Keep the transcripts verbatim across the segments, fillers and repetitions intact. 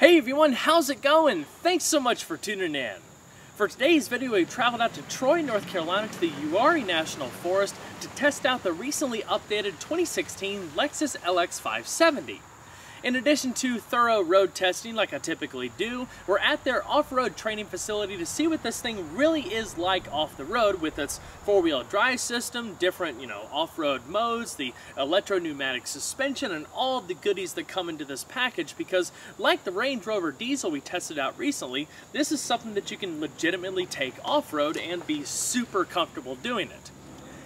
Hey everyone, how's it going? Thanks so much for tuning in. For today's video, we traveled out to Troy, North Carolina to the Uwharrie National Forest to test out the recently updated twenty sixteen Lexus L X five seventy. In addition to thorough road testing like I typically do, we're at their off-road training facility to see what this thing really is like off the road with its four-wheel drive system, different, you know, off-road modes, the electro-pneumatic suspension, and all of the goodies that come into this package, because like the Range Rover Diesel we tested out recently, this is something that you can legitimately take off-road and be super comfortable doing it.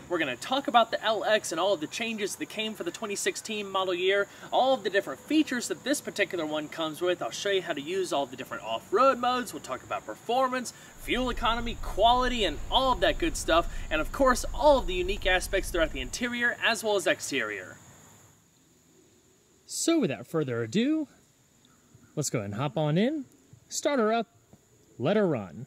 We're going to talk about the L X and all of the changes that came for the twenty sixteen model year, all of the different features that this particular one comes with. I'll show you how to use all the different off-road modes. We'll talk about performance, fuel economy, quality, and all of that good stuff. And of course, all of the unique aspects throughout the interior as well as exterior. So without further ado, let's go ahead and hop on in, start her up, let her run.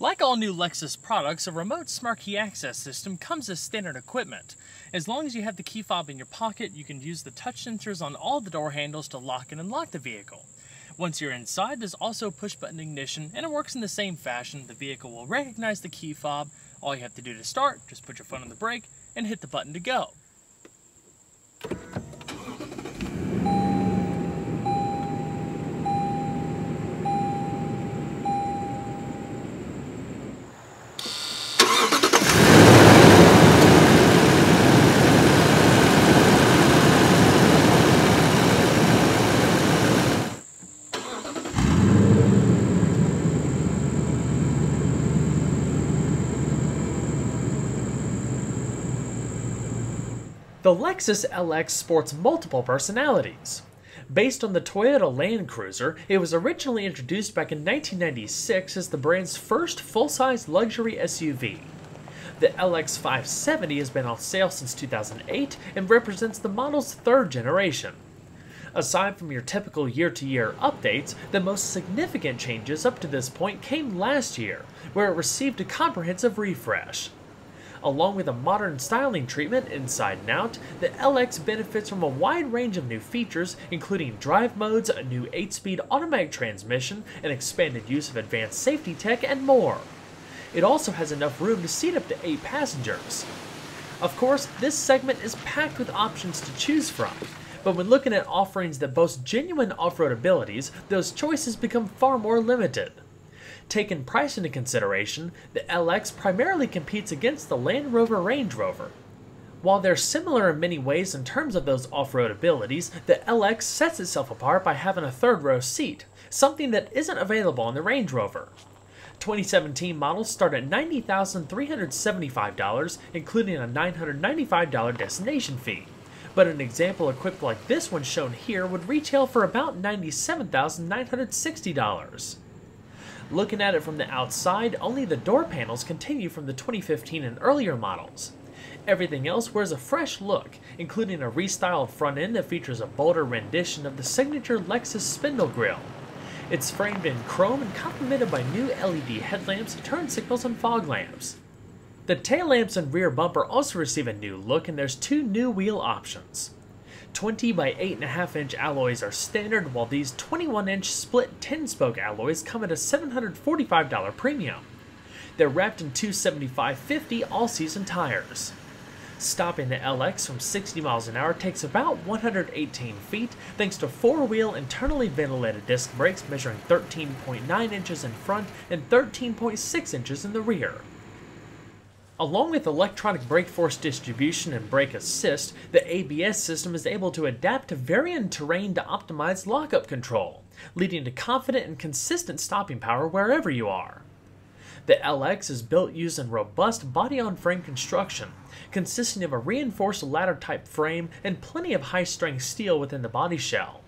Like all new Lexus products, a remote smart key access system comes as standard equipment. As long as you have the key fob in your pocket, you can use the touch sensors on all the door handles to lock and unlock the vehicle. Once you're inside, there's also push button ignition, and it works in the same fashion. The vehicle will recognize the key fob. All you have to do to start, just put your foot on the brake and hit the button to go. The Lexus L X sports multiple personalities. Based on the Toyota Land Cruiser, it was originally introduced back in nineteen ninety-six as the brand's first full-size luxury S U V. The L X five seventy has been on sale since two thousand eight and represents the model's third generation. Aside from your typical year-to-year updates, the most significant changes up to this point came last year, where it received a comprehensive refresh. Along with a modern styling treatment inside and out, the L X benefits from a wide range of new features, including drive modes, a new eight-speed automatic transmission, an expanded use of advanced safety tech, and more. It also has enough room to seat up to eight passengers. Of course, this segment is packed with options to choose from, but when looking at offerings that boast genuine off-road abilities, those choices become far more limited. Taking price into consideration, the L X primarily competes against the Land Rover Range Rover. While they're similar in many ways in terms of those off-road abilities, the L X sets itself apart by having a third-row seat, something that isn't available on the Range Rover. twenty seventeen models start at ninety thousand three hundred seventy-five dollars, including a nine hundred ninety-five dollar destination fee, but an example equipped like this one shown here would retail for about ninety-seven thousand nine hundred sixty dollars. Looking at it from the outside, only the door panels continue from the twenty fifteen and earlier models. Everything else wears a fresh look, including a restyled front end that features a bolder rendition of the signature Lexus spindle grille. It's framed in chrome and complemented by new L E D headlamps, turn signals, and fog lamps. The tail lamps and rear bumper also receive a new look, and there's two new wheel options. twenty by eight and a half inch alloys are standard, while these twenty-one inch split ten spoke alloys come at a seven hundred forty-five dollar premium. They're wrapped in two seventy-five fifty all-season tires. Stopping the L X from sixty miles an hour takes about one hundred eighteen feet thanks to four-wheel internally ventilated disc brakes measuring thirteen point nine inches in front and thirteen point six inches in the rear. Along with electronic brake force distribution and brake assist, the A B S system is able to adapt to varying terrain to optimize lockup control, leading to confident and consistent stopping power wherever you are. The L X is built using robust body-on-frame construction, consisting of a reinforced ladder-type frame and plenty of high-strength steel within the body shell.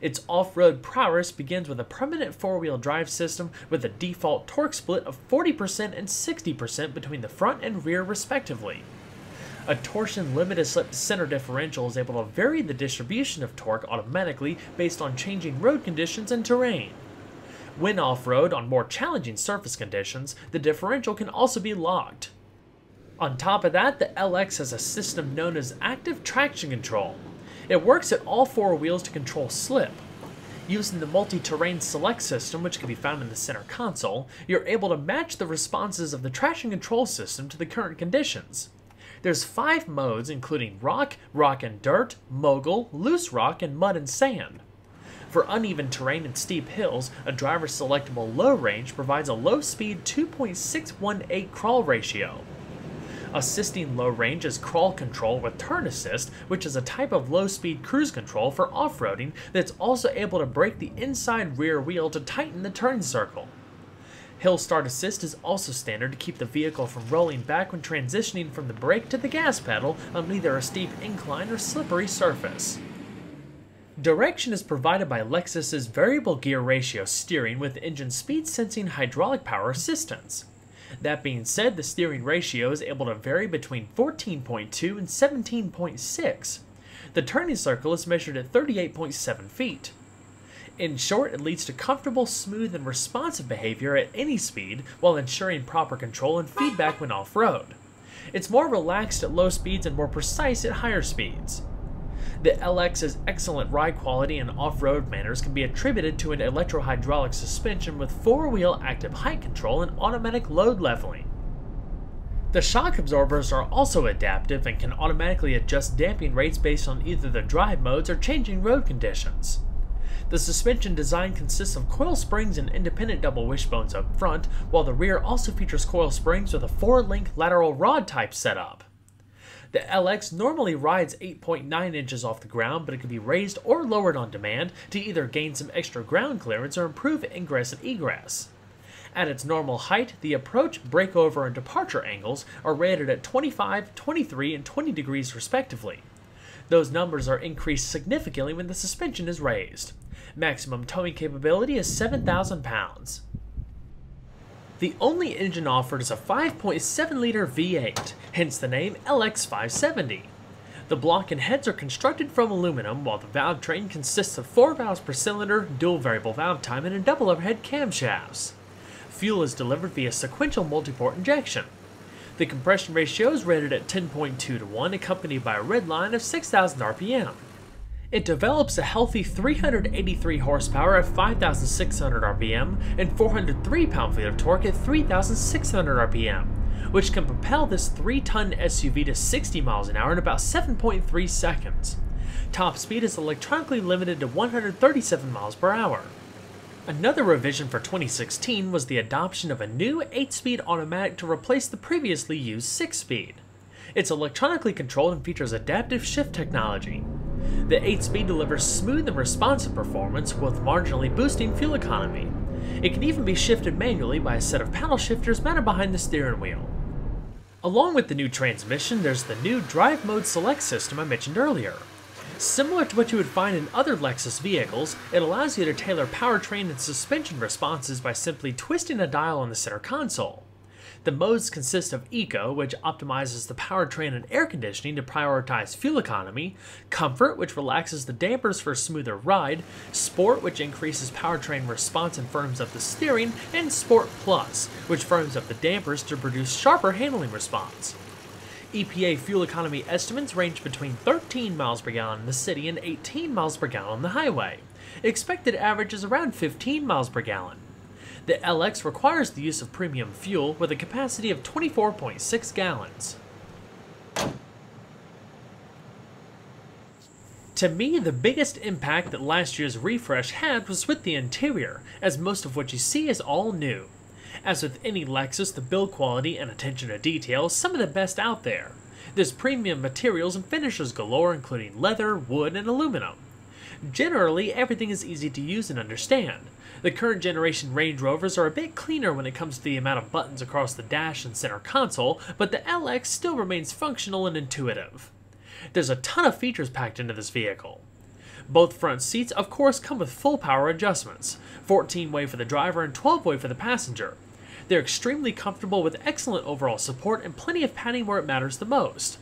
Its off-road prowess begins with a permanent four-wheel drive system with a default torque split of forty percent and sixty percent between the front and rear respectively. A torsion limited-slip center differential is able to vary the distribution of torque automatically based on changing road conditions and terrain. When off-road on more challenging surface conditions, the differential can also be locked. On top of that, the L X has a system known as active traction control. It works at all four wheels to control slip. Using the multi-terrain select system, which can be found in the center console, you're able to match the responses of the traction control system to the current conditions. There's five modes, including rock, rock and dirt, mogul, loose rock, and mud and sand. For uneven terrain and steep hills, a driver's selectable low range provides a low-speed two point six one eight crawl ratio. Assisting low range is crawl control with turn assist, which is a type of low-speed cruise control for off-roading that's also able to brake the inside rear wheel to tighten the turn circle. Hill start assist is also standard to keep the vehicle from rolling back when transitioning from the brake to the gas pedal on either a steep incline or slippery surface. Direction is provided by Lexus's variable gear ratio steering with engine speed sensing hydraulic power assistance. That being said, the steering ratio is able to vary between fourteen point two and seventeen point six. The turning circle is measured at thirty-eight point seven feet. In short, it leads to comfortable, smooth, and responsive behavior at any speed while ensuring proper control and feedback when off-road. It's more relaxed at low speeds and more precise at higher speeds. The L X's excellent ride quality and off-road manners can be attributed to an electro-hydraulic suspension with four-wheel active height control and automatic load leveling. The shock absorbers are also adaptive and can automatically adjust damping rates based on either the drive modes or changing road conditions. The suspension design consists of coil springs and independent double wishbones up front, while the rear also features coil springs with a four-link lateral rod type setup. The L X normally rides eight point nine inches off the ground, but it can be raised or lowered on demand to either gain some extra ground clearance or improve ingress and egress. At its normal height, the approach, breakover, and departure angles are rated at twenty-five, twenty-three, and twenty degrees respectively. Those numbers are increased significantly when the suspension is raised. Maximum towing capability is seven thousand pounds. The only engine offered is a five point seven liter V eight, hence the name L X five seventy. The block and heads are constructed from aluminum, while the valve train consists of four valves per cylinder, dual variable valve timing, and a double overhead camshafts. Fuel is delivered via sequential multiport injection. The compression ratio is rated at ten point two to one, accompanied by a red line of six thousand R P M. It develops a healthy three hundred eighty-three horsepower at five thousand six hundred R P M and four hundred three pound-feet of torque at three thousand six hundred R P M, which can propel this three ton S U V to sixty miles an hour in about seven point three seconds. Top speed is electronically limited to one hundred thirty-seven miles per hour. Another revision for twenty sixteen was the adoption of a new eight speed automatic to replace the previously used six speed. It's electronically controlled and features adaptive shift technology. The eight speed delivers smooth and responsive performance with marginally boosting fuel economy. It can even be shifted manually by a set of paddle shifters mounted behind the steering wheel. Along with the new transmission, there's the new Drive Mode Select system I mentioned earlier. Similar to what you would find in other Lexus vehicles, it allows you to tailor powertrain and suspension responses by simply twisting a dial on the center console. The modes consist of Eco, which optimizes the powertrain and air conditioning to prioritize fuel economy, Comfort, which relaxes the dampers for a smoother ride, Sport, which increases powertrain response and firms up the steering, and Sport Plus, which firms up the dampers to produce sharper handling response. E P A fuel economy estimates range between thirteen miles per gallon in the city and eighteen miles per gallon on the highway. Expected average is around fifteen miles per gallon. The L X requires the use of premium fuel with a capacity of twenty-four point six gallons. To me, the biggest impact that last year's refresh had was with the interior, as most of what you see is all new. As with any Lexus, the build quality and attention to detail is some of the best out there. There's premium materials and finishes galore, including leather, wood, and aluminum. Generally, everything is easy to use and understand. The current generation Range Rovers are a bit cleaner when it comes to the amount of buttons across the dash and center console, but the L X still remains functional and intuitive. There's a ton of features packed into this vehicle. Both front seats, of course, come with full power adjustments, fourteen way for the driver and twelve way for the passenger. They're extremely comfortable with excellent overall support and plenty of padding where it matters the most.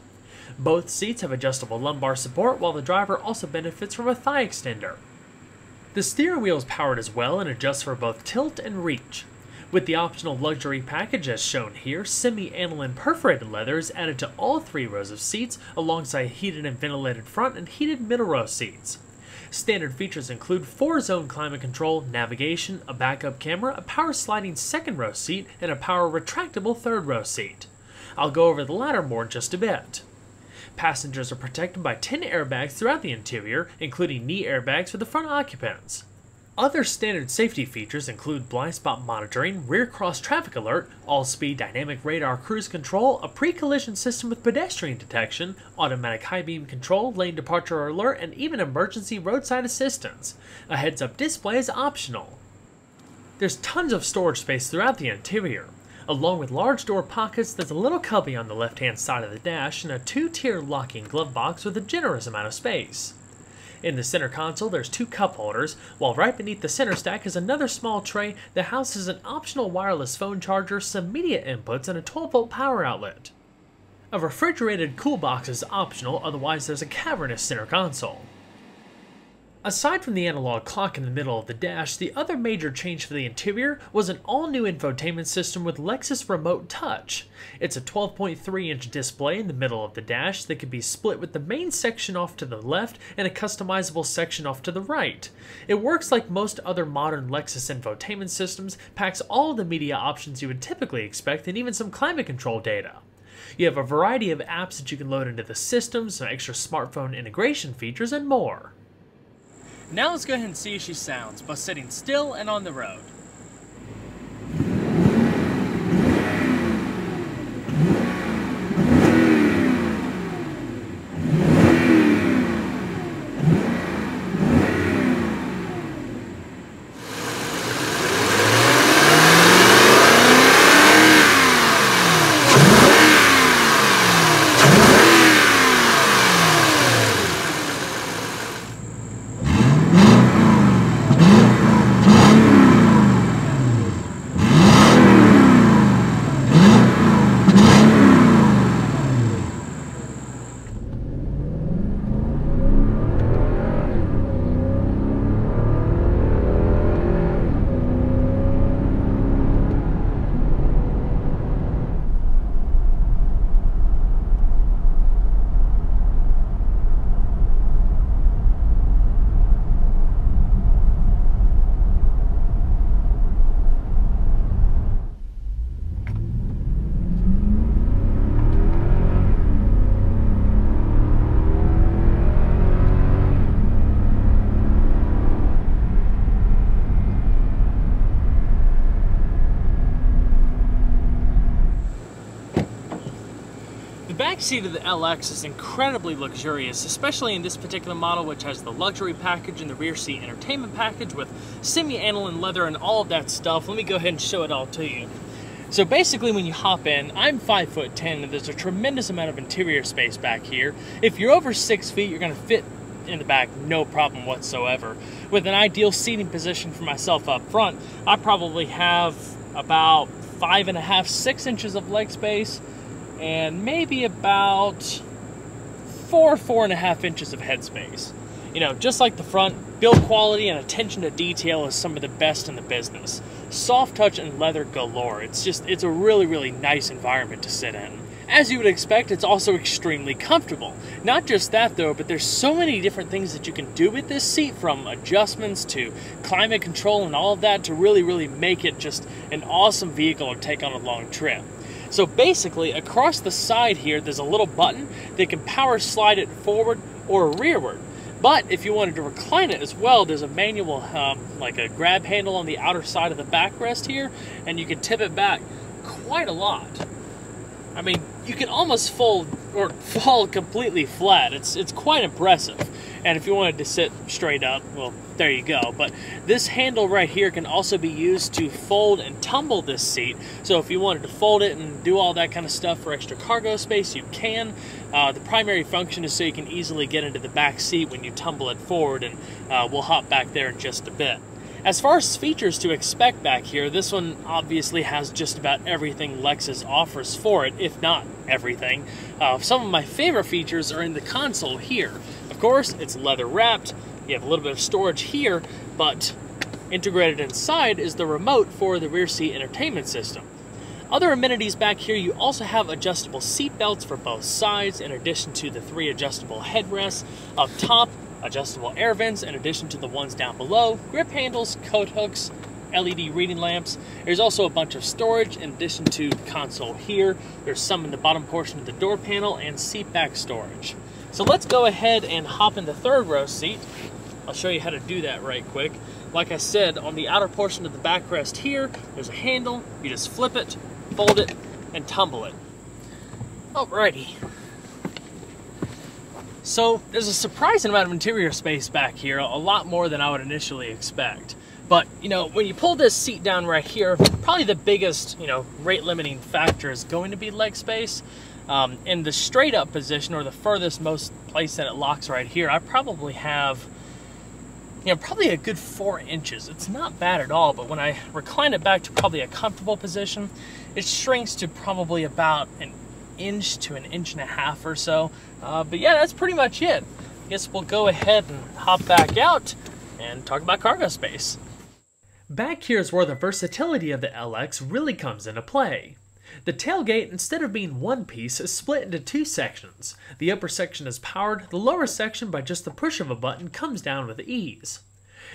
Both seats have adjustable lumbar support, while the driver also benefits from a thigh extender. The steering wheel is powered as well and adjusts for both tilt and reach. with the optional luxury package as shown here, semi-aniline perforated leather is added to all three rows of seats, alongside heated and ventilated front and heated middle row seats. Standard features include four zone climate control, navigation, a backup camera, a power sliding second row seat, and a power retractable third row seat. I'll go over the latter more in just a bit. Passengers are protected by ten airbags throughout the interior, including knee airbags for the front occupants. Other standard safety features include blind spot monitoring, rear cross traffic alert, all-speed dynamic radar cruise control, a pre-collision system with pedestrian detection, automatic high beam control, lane departure alert, and even emergency roadside assistance. A heads-up display is optional. There's tons of storage space throughout the interior, along with large door pockets. There's a little cubby on the left-hand side of the dash and a two-tier locking glove box with a generous amount of space. In the center console, there's two cup holders, while right beneath the center stack is another small tray that houses an optional wireless phone charger, some media inputs, and a twelve volt power outlet. A refrigerated cool box is optional, otherwise there's a cavernous center console. Aside from the analog clock in the middle of the dash, the other major change for the interior was an all-new infotainment system with Lexus Remote Touch. It's a twelve point three inch display in the middle of the dash that can be split with the main section off to the left and a customizable section off to the right. It works like most other modern Lexus infotainment systems, packs all the media options you would typically expect, and even some climate control data. You have a variety of apps that you can load into the system, some extra smartphone integration features, and more. Now let's go ahead and see how she sounds, both sitting still and on the road. The back seat of the L X is incredibly luxurious, especially in this particular model, which has the luxury package and the rear seat entertainment package with semi-aniline leather and all of that stuff. Let me go ahead and show it all to you. So basically, when you hop in, I'm five foot ten and there's a tremendous amount of interior space back here. If you're over six feet, you're going to fit in the back no problem whatsoever. With an ideal seating position for myself up front, I probably have about five and a half, six inches of leg space, and maybe about four, four and a half inches of headspace. You know, just like the front, build quality and attention to detail is some of the best in the business. Soft touch and leather galore. It's just, it's a really, really nice environment to sit in. As you would expect, it's also extremely comfortable. Not just that though, but there's so many different things that you can do with this seat, from adjustments to climate control and all of that, to really, really make it just an awesome vehicle to take on a long trip. So basically, across the side here, there's a little button that can power slide it forward or rearward. But if you wanted to recline it as well, there's a manual, um, like a grab handle on the outer side of the backrest here, and you can tip it back quite a lot. I mean, you can almost fold or fall completely flat. It's, it's quite impressive. And if you wanted to sit straight up, well, there you go. But this handle right here can also be used to fold and tumble this seat. So if you wanted to fold it and do all that kind of stuff for extra cargo space, you can. Uh, the primary function is so you can easily get into the back seat when you tumble it forward, and uh, we'll hop back there in just a bit. As far as features to expect back here, this one obviously has just about everything Lexus offers for it, if not everything. Uh, some of my favorite features are in the console here. Of course, it's leather wrapped, you have a little bit of storage here, but Integrated inside is the remote for the rear seat entertainment system. Other amenities back here, you also have adjustable seat belts for both sides, in addition to the three adjustable headrests up top, adjustable air vents in addition to the ones down below, grip handles, coat hooks, L E D reading lamps. There's also a bunch of storage in addition to the console here. There's some in the bottom portion of the door panel and seat back storage. So let's go ahead and hop in the third row seat. I'll show you how to do that right quick. Like I said, on the outer portion of the backrest here, there's a handle. You just flip it, fold it, and tumble it. Alrighty. So there's a surprising amount of interior space back here, a lot more than I would initially expect. But, you know, when you pull this seat down right here, probably the biggest, you know, rate limiting factor is going to be leg space. Um, in the straight up position, or the furthest most place that it locks right here, I probably have, you know, probably a good four inches. It's not bad at all, but when I recline it back to probably a comfortable position, it shrinks to probably about an inch to an inch and a half or so. Uh, but yeah, that's pretty much it. I guess we'll go ahead and hop back out and talk about cargo space. Back here is where the versatility of the L X really comes into play. The tailgate, instead of being one piece, is split into two sections. The upper section is powered, the lower section by just the push of a button comes down with ease.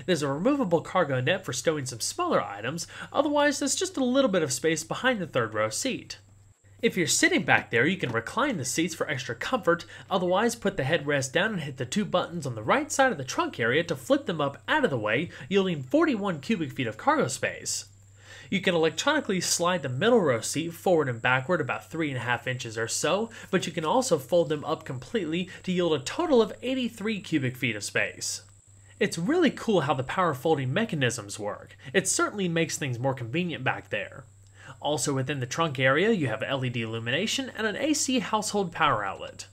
There's a removable cargo net for stowing some smaller items, otherwise there's just a little bit of space behind the third row seat. If you're sitting back there, you can recline the seats for extra comfort, otherwise put the headrest down and hit the two buttons on the right side of the trunk area to flip them up out of the way, yielding forty-one cubic feet of cargo space. You can electronically slide the middle row seat forward and backward about three and a half inches or so, but you can also fold them up completely to yield a total of eighty-three cubic feet of space. It's really cool how the power folding mechanisms work. It certainly makes things more convenient back there. Also within the trunk area, you have L E D illumination and an A C household power outlet.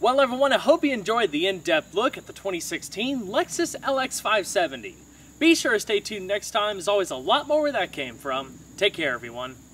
Well everyone, I hope you enjoyed the in-depth look at the twenty sixteen Lexus L X five seventy. Be sure to stay tuned next time, there's always a lot more where that came from. Take care everyone.